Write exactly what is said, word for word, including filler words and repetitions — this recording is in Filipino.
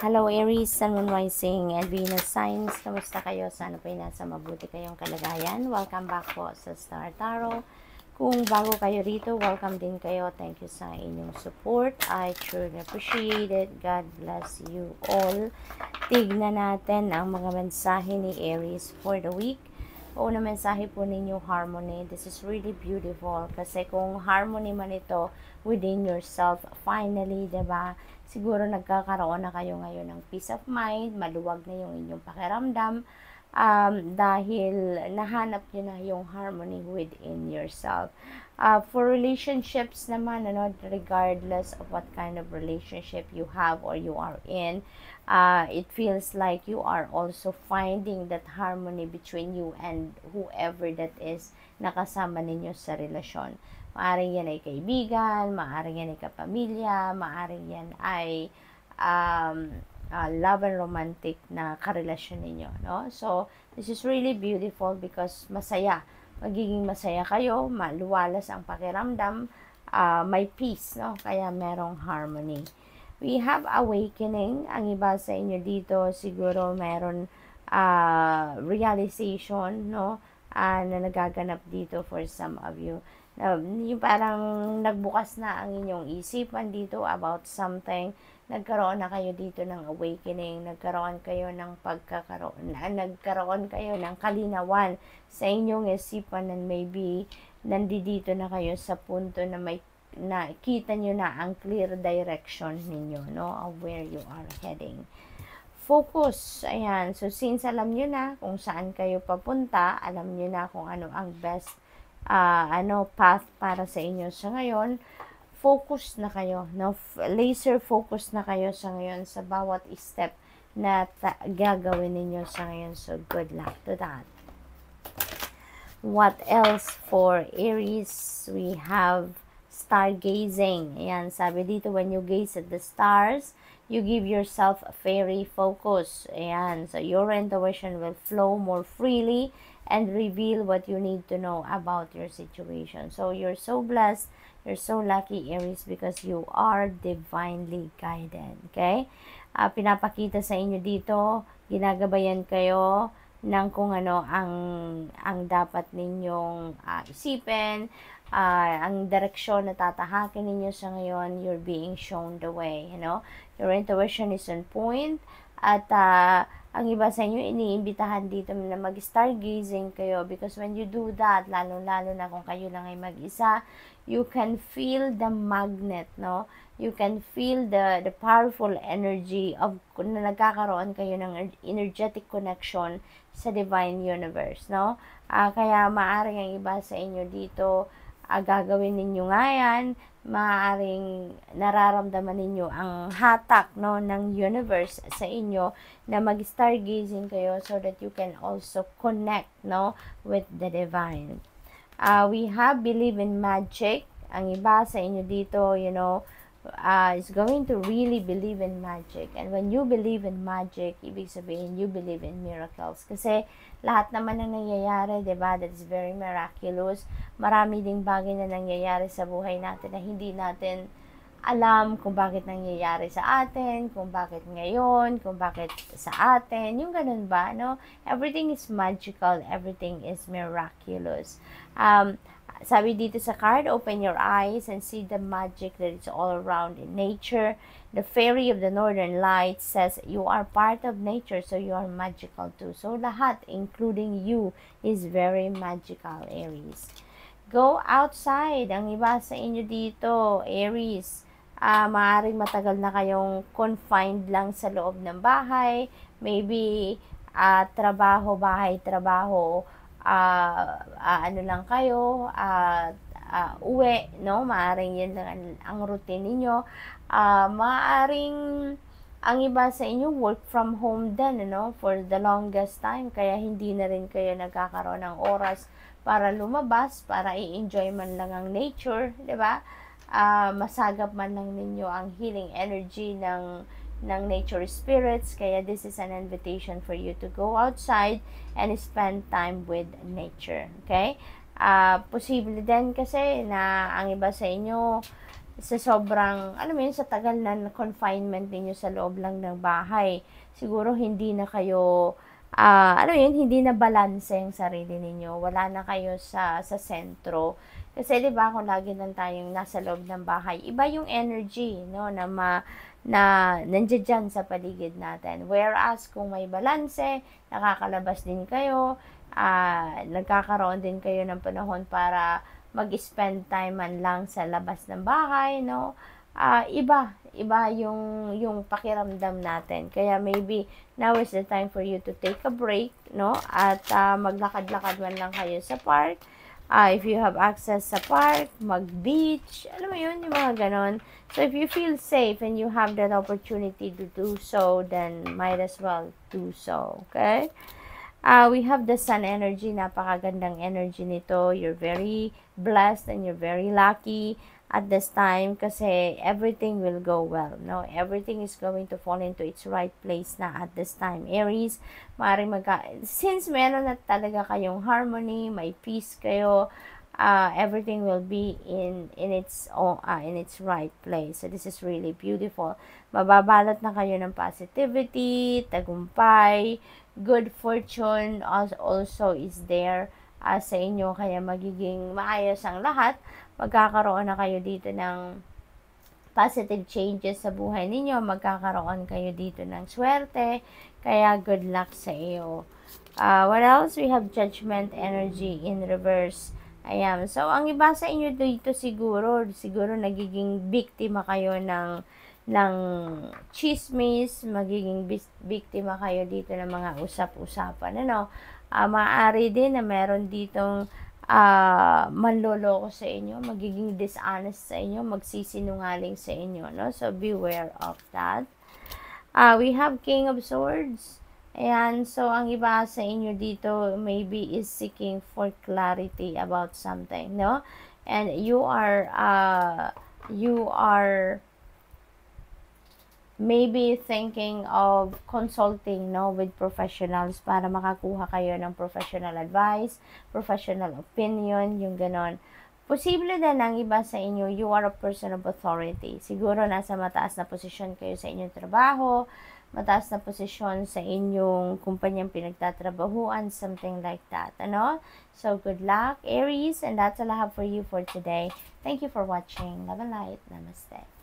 Hello Aries, Sun, Moon, Rising, and Venus Signs. Kamusta kayo? Sana po ay nasa mabuti kayong kalagayan. Welcome back po sa Star Tarot. Kung bago kayo rito, welcome din kayo. Thank you sa inyong support. I truly appreciate it. God bless you all. Tignan natin ang mga mensahe ni Aries for the week. Una mensahe po ninyo, harmony. This is really beautiful. Kasi kung harmony man ito within yourself, finally, diba? Siguro nagkakaroon na kayo ngayon ng peace of mind, maluwag na yung inyong pakiramdam um, dahil nahanap nyo na yung harmony within yourself. Uh, for relationships naman, ano, regardless of what kind of relationship you have or you are in, uh, it feels like you are also finding that harmony between you and whoever that is nakasama ninyo sa relasyon. Maaring yan ay kaibigan, maaring yan ay kapamilya, maaring yan ay um, uh, love and romantic na karelasyon ninyo, no? So, this is really beautiful because masaya. Magiging masaya kayo, maluwalas ang pakiramdam, uh, may peace, no? Kaya merong harmony. We have awakening. Ang iba sa inyo dito, siguro meron uh, realization, no? Uh, na nagaganap dito for some of you. Um, yung parang nagbukas na ang inyong isipan dito about something, nagkaroon na kayo dito ng awakening, nagkaroon kayo ng pagkakaroon, na, nagkaroon kayo ng kalinawan sa inyong isipan, and maybe nandito na kayo sa punto na may nakita nyo na ang clear direction ninyo, no, of where you are heading. Focus, ayan, so since alam nyo na kung saan kayo papunta, alam nyo na kung ano ang best Uh, ano path para sa inyo sa ngayon, focus na kayo, no? Laser focus na kayo sa ngayon sa bawat step na gagawin ninyo sa ngayon. So good luck to that. What else for Aries? We have stargazing. Ayan, sabi dito, when you gaze at the stars, you give yourself a fairy focus. Ayan, so your intuition will flow more freely and reveal what you need to know about your situation. So you're so blessed, you're so lucky Aries, because you are divinely guided. Okay? Uh, pinapakita sa inyo dito, ginagabayan kayo ng kung ano ang, ang dapat ninyong uh, isipin, uh, ang direksyon na tatahakin ninyo sa ngayon. You're being shown the way, you know? Your intuition is on point, at uh, ang iba sa inyo, iniimbitahan dito na mag-stargazing kayo, because when you do that, lalo-lalo na kung kayo lang ay mag-isa, you can feel the magnet, no? You can feel the the powerful energy of na nagkakaroon kayo ng energetic connection sa divine universe, no? Uh, kaya maaaring ang iba sa inyo dito, uh, gagawin ninyo nga yan, maaaring nararamdaman ninyo ang hatak, no, ng universe sa inyo na mag-stargazing kayo so that you can also connect, no, with the divine. Uh, we have believe in magic. Ang iba sa inyo dito, you know, uh, is going to really believe in magic. And when you believe in magic, ibig sabihin you believe in miracles. Kasi lahat naman ng nangyayari, diba, that is very miraculous. Marami ding bagay na nangyayari sa buhay natin na hindi natin alam kung bakit nangyayari sa atin, kung bakit ngayon, kung bakit sa atin, yung ganun ba, no? Everything is magical, everything is miraculous. Um, sabi dito sa card, open your eyes and see the magic that is all around in nature. The fairy of the northern light says you are part of nature, so you are magical too. So lahat, including you, is very magical, Aries. Go outside. Ang iba sa inyo dito, Aries, uh, maaaring matagal na kayong confined lang sa loob ng bahay. Maybe uh, trabaho, bahay, trabaho, Uh, uh, ano lang kayo, uh, uh, uwi, no? Maaaring yan lang ang, ang routine ninyo. Uh, maaaring ang iba sa inyo work from home din, ano, for the longest time, kaya hindi na rin kayo nagkakaroon ng oras para lumabas, para i-enjoy man lang ang nature, di ba? Uh, masagap man lang ninyo ang healing energy ng ng nature spirits, kaya this is an invitation for you to go outside and spend time with nature, okay? Uh, posible din kasi na ang iba sa inyo sa sobrang, alam mo yun, sa tagal na confinement ninyo sa loob lang ng bahay, siguro hindi na kayo, uh, alam mo yun, hindi na balanse yung sarili ninyo. Wala na kayo sa, sa sentro. Kasi di ba kung lagi lang tayong nasa loob ng bahay, iba yung energy, no, na ma, na nandiyan dyan sa paligid natin. Whereas kung may balanse, nakakalabas din kayo, uh, nagkakaroon din kayo ng panahon para mag-spend time man lang sa labas ng bahay, no? Uh, iba, iba yung, yung pakiramdam natin. Kaya maybe now is the time for you to take a break, no? At uh, maglakad-lakad man lang kayo sa park. Uh, if you have access sa park, mag-beach, alam mo yun, yung mga ganon. So if you feel safe and you have that opportunity to do so, then might as well do so, okay? Uh, we have the sun energy, napakagandang energy nito. You're very blessed and you're very lucky at this time kasi everything will go well, no? Everything is going to fall into its right place na at this time. Aries, maaaring magka... Since meron na talaga kayong harmony, may peace kayo, uh, everything will be in, in, its, own, uh, in its right place. So this is really beautiful. Mababalot na kayo ng positivity, tagumpay, good fortune also is there uh, sa inyo, kaya magiging maayos ang lahat. Magkakaroon na kayo dito ng positive changes sa buhay ninyo, magkakaroon kayo dito ng swerte, kaya good luck sa iyo. Uh, what else? We have judgment energy in reverse. Ayan. So, ang iba sa inyo dito siguro, siguro nagiging biktima kayo ng ng chismis, magiging biktima kayo dito ng mga usap-usapan, ano? Uh, maaari din na meron ditong uh, manloloko sa inyo, magiging dishonest sa inyo, magsisinungaling sa inyo, no? So, beware of that. Uh, we have King of Swords. Ayan, so ang iba sa inyo dito maybe is seeking for clarity about something, no? And you are, uh, you are maybe thinking of consulting, no, with professionals para makakuha kayo ng professional advice, professional opinion, yung ganon. Posible din ang iba sa inyo, you are a person of authority. Siguro nasa mataas na posisyon kayo sa inyong trabaho, mataas na posisyon sa inyong kumpanyang pinagtatrabahuan, something like that, ano? So, good luck, Aries, and that's all I have for you for today. Thank you for watching. Love and light. Namaste.